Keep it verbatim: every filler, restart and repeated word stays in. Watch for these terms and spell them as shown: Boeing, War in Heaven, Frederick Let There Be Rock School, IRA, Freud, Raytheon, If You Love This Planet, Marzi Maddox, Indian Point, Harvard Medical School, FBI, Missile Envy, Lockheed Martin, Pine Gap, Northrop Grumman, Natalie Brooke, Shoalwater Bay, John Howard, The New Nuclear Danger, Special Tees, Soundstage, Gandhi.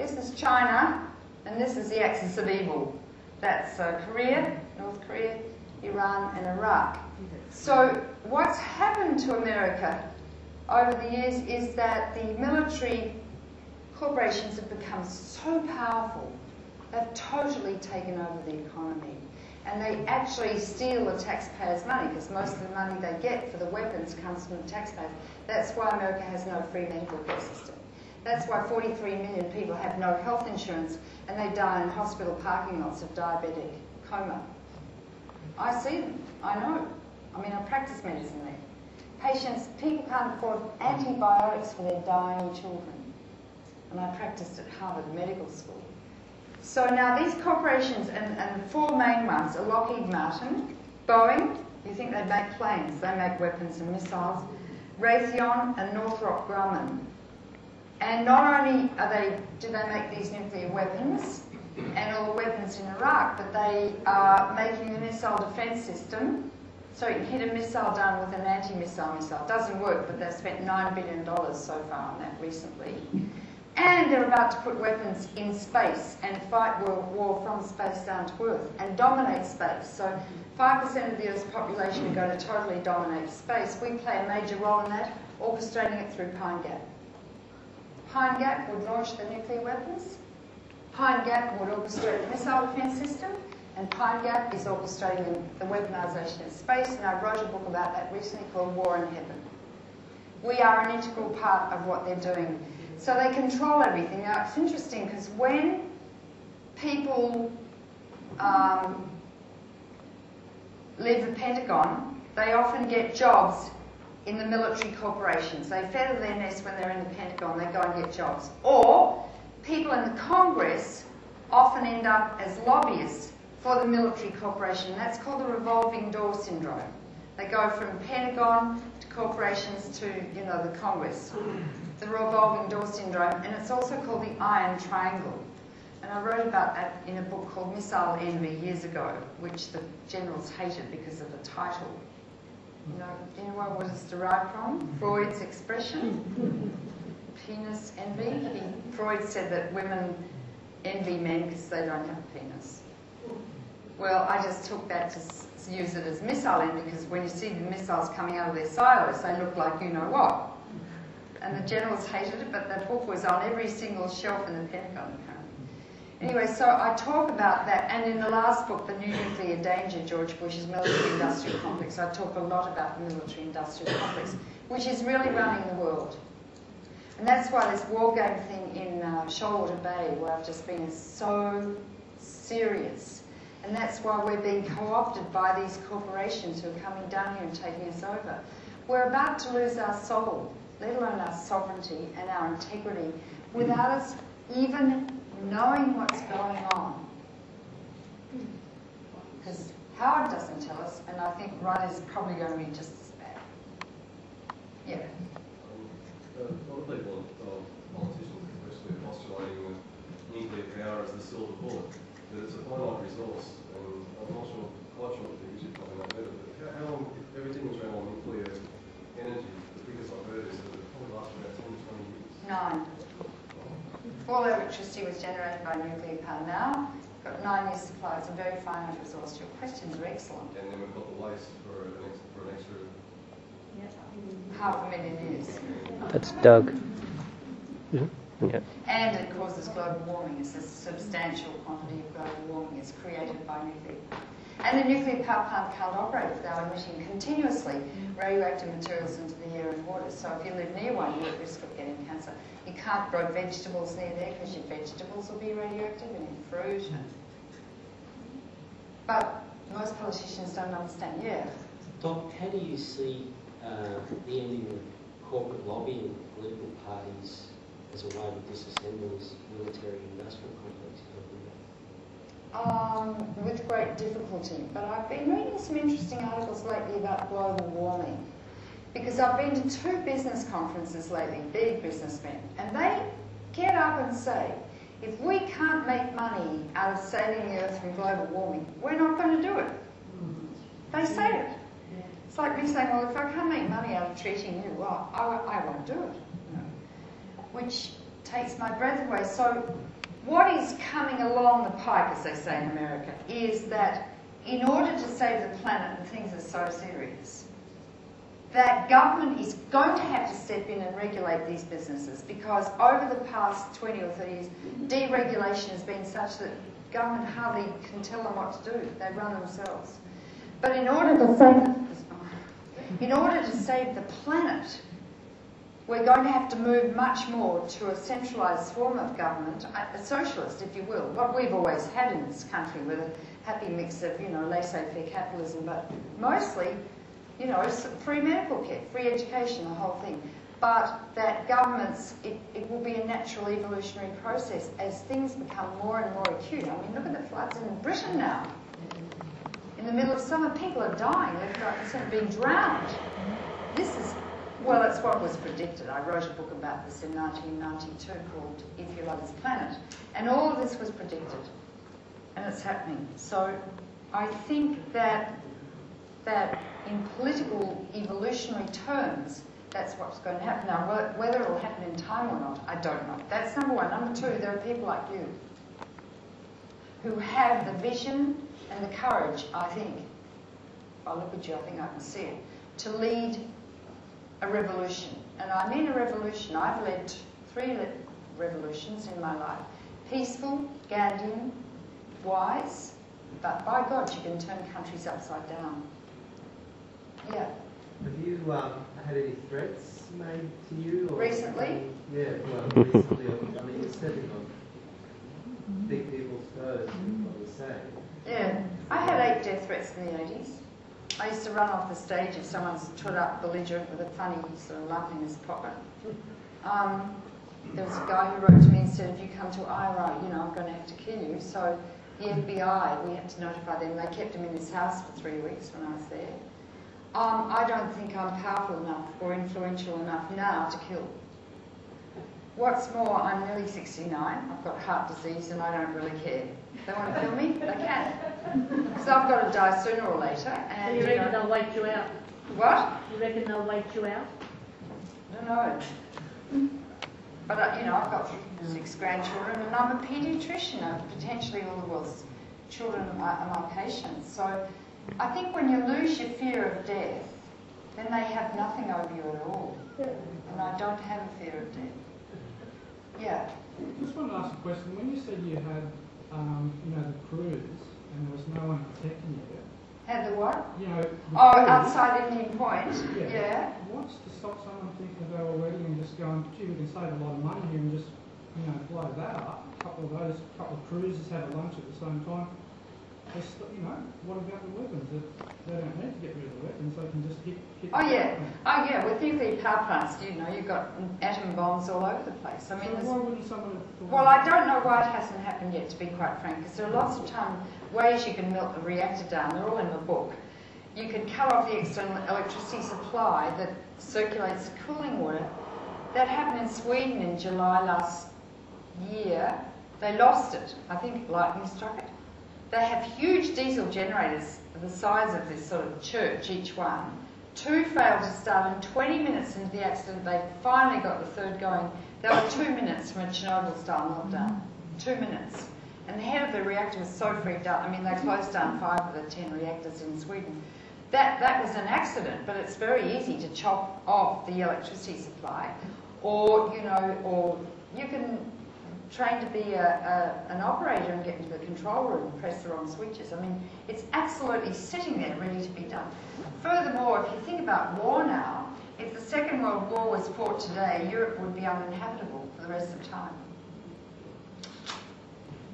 This is China, and this is the axis of evil. That's uh, Korea, North Korea, Iran, and Iraq. So what's happened to America over the years is that the military corporations have become so powerful, they've totally taken over the economy. And they actually steal the taxpayers' money, because most of the money they get for the weapons comes from the taxpayers. That's why America has no free medical care system. That's why forty-three million people have no health insurance, and they die in hospital parking lots of diabetic coma. I see them. I know. I mean, I practice medicine there. Patients, people can't afford antibiotics for their dying children. And I practiced at Harvard Medical School. So now these corporations, and, and the four main ones are Lockheed Martin, Boeing, you think they make planes, they make weapons and missiles, Raytheon and Northrop Grumman. And not only are they, do they make these nuclear weapons and all the weapons in Iraq, but they are making the missile defense system, so you can hit a missile down with an anti-missile missile. It doesn't work, but they've spent nine billion dollars so far on that recently. And they're about to put weapons in space and fight world war from space down to Earth and dominate space. So five percent of the Earth's population are going to totally dominate space. We play a major role in that, orchestrating it through Pine Gap. Pine Gap would launch the nuclear weapons. Pine Gap would orchestrate the missile defense system. And Pine Gap is orchestrating the weaponization of space. And I wrote a book about that recently called War in Heaven. We are an integral part of what they're doing. So they control everything. Now, it's interesting, because when people um, leave the Pentagon, they often get jobs in the military corporations. They feather their nest when they're in the Pentagon. They go and get jobs. Or people in the Congress often end up as lobbyists for the military corporation. That's called the revolving door syndrome. They go from Pentagon to corporations to, you know, the Congress. The revolving door syndrome, and it's also called the iron triangle. And I wrote about that in a book called Missile Envy years ago, which the generals hated because of the title. You know, do you know what it's derived from? Freud's expression, penis envy. He, Freud said that women envy men because they don't have a penis. Well, I just took that to use it as missile envy, because when you see the missiles coming out of their silos, they look like you know what. And the generals hated it, but that book was on every single shelf in the Pentagon, apparently. Anyway, so I talk about that, and in the last book, The New Nuclear Danger, George Bush's military-industrial complex, I talk a lot about the military-industrial complex, which is really running the world. And that's why this war game thing in uh, Shoalwater Bay, where I've just been, is so serious. And that's why we're being co-opted by these corporations who are coming down here and taking us over. We're about to lose our soul, let alone our sovereignty and our integrity, without us even knowing what's going on. Because Howard doesn't tell us, and I think Ron is probably going to be just as bad. Yeah? Um, uh, a lot of politicians, especially, are postulating that nuclear power is the silver bullet, that it's a finite resource, and I'm not sure, quite sure that you should probably know better, but how long, if everything was around on nuclear energy, the biggest I've heard is that it probably lasts about ten to twenty years. Nine. All electricity was generated by nuclear power now. We've got nine years' supply. It's a very finite resource. Your questions are excellent. And then we've got the waste for an extra, for an extra half a million years. That's Doug. Yeah. Yeah. And it causes global warming. It's a substantial quantity of global warming. It's created by nuclear power. And the nuclear power plant can't operate without emitting continuously radioactive materials into the air and water. So if you live near one, you're at risk of getting cancer. You can't grow vegetables near there because your vegetables will be radioactive, and your fruit. But most politicians don't understand. Yeah. Doc, how do you see uh, the ending of corporate lobbying and political parties as a way to disassemble this military-industrial complex? Um, with great difficulty, but I've been reading some interesting articles lately about global warming, because I've been to two business conferences lately, big businessmen, and they get up and say, if we can't make money out of saving the Earth from global warming, we're not going to do it. They say it. It's like me saying, well, if I can't make money out of treating you, well, I, I won't do it. Which takes my breath away. So what is coming along the pipe, as they say in America, is that in order to save the planet, and things are so serious, that government is going to have to step in and regulate these businesses, because over the past twenty or thirty years, deregulation has been such that government hardly can tell them what to do. They run themselves. But in order to save, in order to save the planet, we're going to have to move much more to a centralised form of government, a socialist, if you will, what we've always had in this country with a happy mix of, you know, laissez-faire capitalism, but mostly, you know, free medical care, free education, the whole thing. But that governments, it, it will be a natural evolutionary process as things become more and more acute. I mean, look at the floods in Britain now. In the middle of summer, people are dying, they're being drowned. This is, well, it's what was predicted. I wrote a book about this in nineteen ninety-two called If You Love This Planet. And all of this was predicted, and it's happening. So I think that, that in political evolutionary terms, that's what's going to happen. Now, whether it will happen in time or not, I don't know. That's number one. Number two, there are people like you who have the vision and the courage, I think, if I look at you, I think I can see it, to lead a revolution. And I mean a revolution. I've led three le revolutions in my life. Peaceful, Gandhian, wise, but by God, you can turn countries upside down. Yeah. Have you um, had any threats made to you? Or recently? Any, yeah, well, recently. I mean, you're stepping on big people's toes, is what you're saying. Yeah. I had eight death threats in the eighties. I used to run off the stage if someone's stood up belligerent with a funny sort of lump in his pocket. Um, there was a guy who wrote to me and said, if you come to I R A, you know, I'm going to have to kill you. So the F B I, we had to notify them. They kept him in his house for three weeks when I was there. Um, I don't think I'm powerful enough or influential enough now to kill. What's more, I'm nearly sixty-nine, I've got heart disease and I don't really care. If they want to kill me, they can. Because I've got to die sooner or later. And, so you reckon you know, they'll wait you out? What? You reckon they'll wait you out? I don't know. But, I, you know, I've got six grandchildren and I'm a paediatrician of potentially all the world's children are my, are my patients. So I think when you lose your fear of death, then they have nothing over you at all. And I don't have a fear of death. Yeah. I just want to ask a question. When you said you had, um, you know, the cruise and there was no one protecting you, had the what? You know, the oh, cruise. Outside Indian Point. Yeah. yeah. What's to stop someone thinking about a wedding and just going, gee, we can save a lot of money here and just, you know, blow that up? A couple of those, a couple of cruises, have a lunch at the same time. You know, what about the weapons? They don't need to get rid of the weapons, they can just hit... hit oh yeah, them. oh yeah, with nuclear power plants, you know, you've got atom bombs all over the place. I mean, so why wouldn't someone... Well, I don't know why it hasn't happened yet, to be quite frank, because there are lots of time ways you can melt the reactor down, they're all in the book. You could cut off the external electricity supply that circulates the cooling water. That happened in Sweden in July last year. They lost it. I think lightning struck it. They have huge diesel generators the size of this sort of church, each one. Two failed to start, and twenty minutes into the accident, they finally got the third going. They were two minutes from a Chernobyl-style meltdown. Two minutes. And the head of the reactor was so freaked out. I mean, they closed down five of the ten reactors in Sweden. That, that was an accident, but it's very easy to chop off the electricity supply. Or, you know, or you can... trained to be a, a, an operator and get into the control room and press the wrong switches. I mean, it's absolutely sitting there ready to be done. Furthermore, if you think about war now, if the Second World War was fought today, Europe would be uninhabitable for the rest of time.